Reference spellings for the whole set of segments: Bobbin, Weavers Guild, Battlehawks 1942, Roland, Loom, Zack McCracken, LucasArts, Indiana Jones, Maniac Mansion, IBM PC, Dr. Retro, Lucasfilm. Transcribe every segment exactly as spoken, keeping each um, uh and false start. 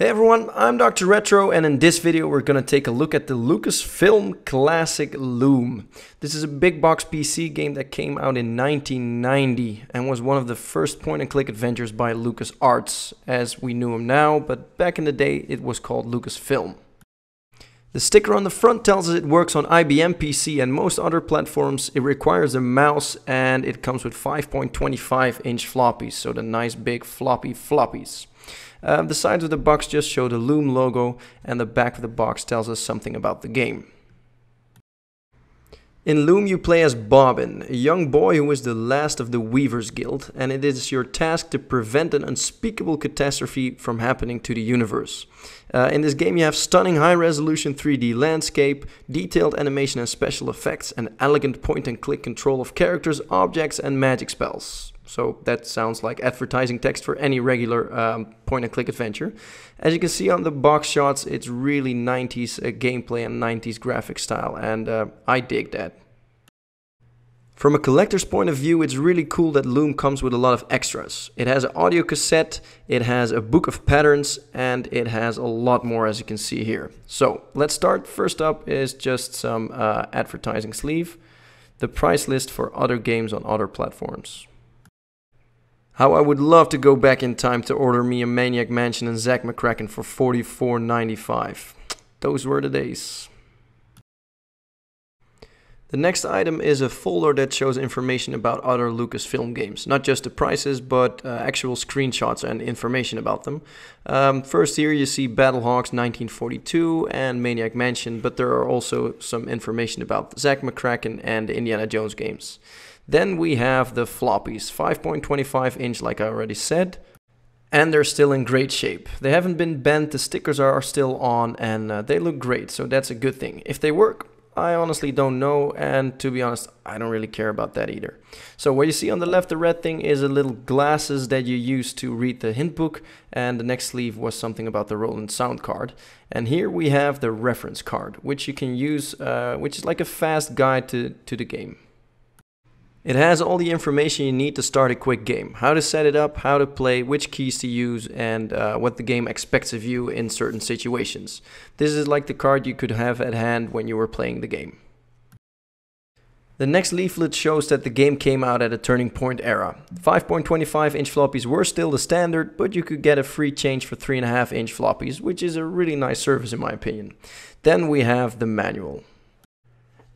Hey everyone, I'm Doctor Retro, and in this video we're gonna take a look at the Lucasfilm classic Loom. This is a big box P C game that came out in nineteen ninety and was one of the first point-and-click adventures by LucasArts, as we knew him now, but back in the day it was called Lucasfilm. The sticker on the front tells us it works on I B M P C and most other platforms. It requires a mouse and it comes with five point two five inch floppies, so the nice big floppy floppies. Uh, the sides of the box just show the Loom logo, and the back of the box tells us something about the game. In Loom you play as Bobbin, a young boy who is the last of the Weavers Guild, and it is your task to prevent an unspeakable catastrophe from happening to the universe. Uh, in this game you have stunning high-resolution three D landscape, detailed animation and special effects, and elegant point-and-click control of characters, objects and magic spells. So that sounds like advertising text for any regular um, point-and-click adventure. As you can see on the box shots, it's really nineties uh, gameplay and nineties graphic style, and uh, I dig that. From a collector's point of view, it's really cool that Loom comes with a lot of extras. It has an audio cassette, it has a book of patterns, and it has a lot more, as you can see here. So let's start. First up is just some uh, advertising sleeve. The price list for other games on other platforms. How I would love to go back in time to order me a Maniac Mansion and Zack McCracken for forty-four ninety-five. Those were the days. The next item is a folder that shows information about other Lucasfilm games. Not just the prices, but uh, actual screenshots and information about them. Um, first here you see Battlehawks nineteen forty-two and Maniac Mansion, but there are also some information about Zack McCracken and the Indiana Jones games. Then we have the floppies, five point two five inch like I already said, and they're still in great shape. They haven't been bent, the stickers are still on, and uh, they look great, so that's a good thing. If they work, I honestly don't know, and to be honest, I don't really care about that either. So what you see on the left, the red thing, is a little glasses that you use to read the hint book, and the next sleeve was something about the Roland sound card. And here we have the reference card, which you can use, uh, which is like a fast guide to, to the game. It has all the information you need to start a quick game. How to set it up, how to play, which keys to use, and uh, what the game expects of you in certain situations. This is like the card you could have at hand when you were playing the game. The next leaflet shows that the game came out at a turning point era. five point two five inch floppies were still the standard, but you could get a free change for three point five inch floppies, which is a really nice service in my opinion. Then we have the manual.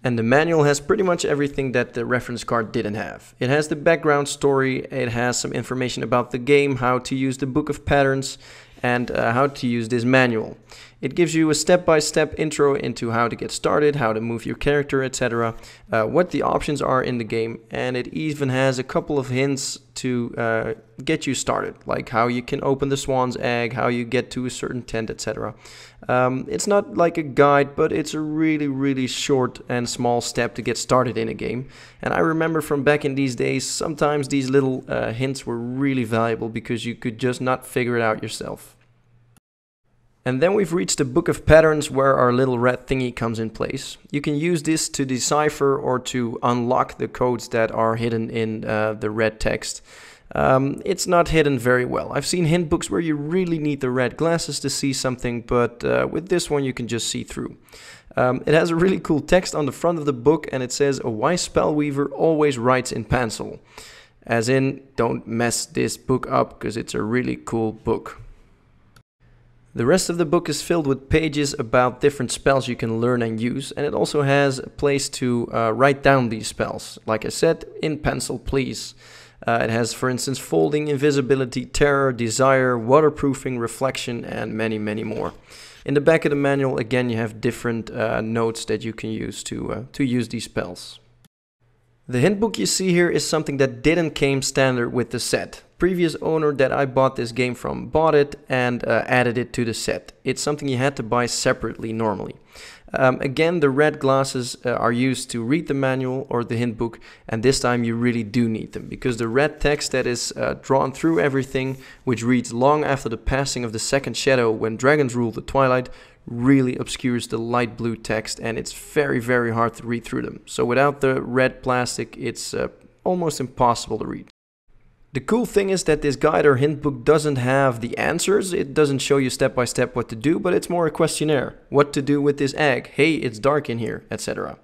And the manual has pretty much everything that the reference card didn't have. It has the background story, it has some information about the game, how to use the book of patterns, and uh, how to use this manual. It gives you a step-by-step intro into how to get started, how to move your character, et cetera. Uh, what the options are in the game, and it even has a couple of hints to uh, get you started, like how you can open the swan's egg, how you get to a certain tent, et cetera. Um, it's not like a guide, but it's a really, really short and small step to get started in a game. And I remember from back in these days, sometimes these little uh, hints were really valuable because you could just not figure it out yourself. And then we've reached the book of patterns where our little red thingy comes in place. You can use this to decipher or to unlock the codes that are hidden in uh, the red text. Um, it's not hidden very well. I've seen hint books where you really need the red glasses to see something, but uh, with this one you can just see through. Um, it has a really cool text on the front of the book, and it says, "A wise spell weaver always writes in pencil." As in, don't mess this book up, because it's a really cool book. The rest of the book is filled with pages about different spells you can learn and use, and it also has a place to uh, write down these spells. Like I said, in pencil, please. Uh, it has, for instance, folding, invisibility, terror, desire, waterproofing, reflection, and many, many more. In the back of the manual, again, you have different uh, notes that you can use to, uh, to use these spells. The hint book you see here is something that didn't came standard with the set. Previous owner that I bought this game from bought it and uh, added it to the set. It's something you had to buy separately normally. Um, again, the red glasses uh, are used to read the manual or the hint book, and this time you really do need them, because the red text that is uh, drawn through everything, which reads long after the passing of the second shadow when dragons rule the twilight, really obscures the light blue text, and it's very, very hard to read through them. So without the red plastic, it's uh, almost impossible to read. The cool thing is that this guide or hint book doesn't have the answers. It doesn't show you step by step what to do, but it's more a questionnaire. What to do with this egg? Hey, it's dark in here, et cetera.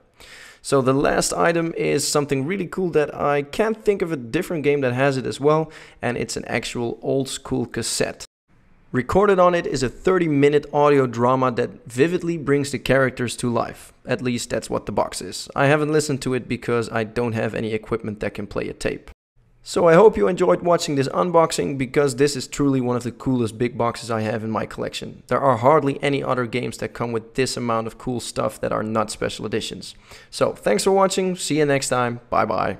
So the last item is something really cool that I can't think of a different game that has it as well, and it's an actual old school cassette. Recorded on it is a thirty minute audio drama that vividly brings the characters to life. At least that's what the box is. I haven't listened to it because I don't have any equipment that can play a tape. So I hope you enjoyed watching this unboxing, because this is truly one of the coolest big boxes I have in my collection. There are hardly any other games that come with this amount of cool stuff that are not special editions. So thanks for watching, see you next time, bye bye.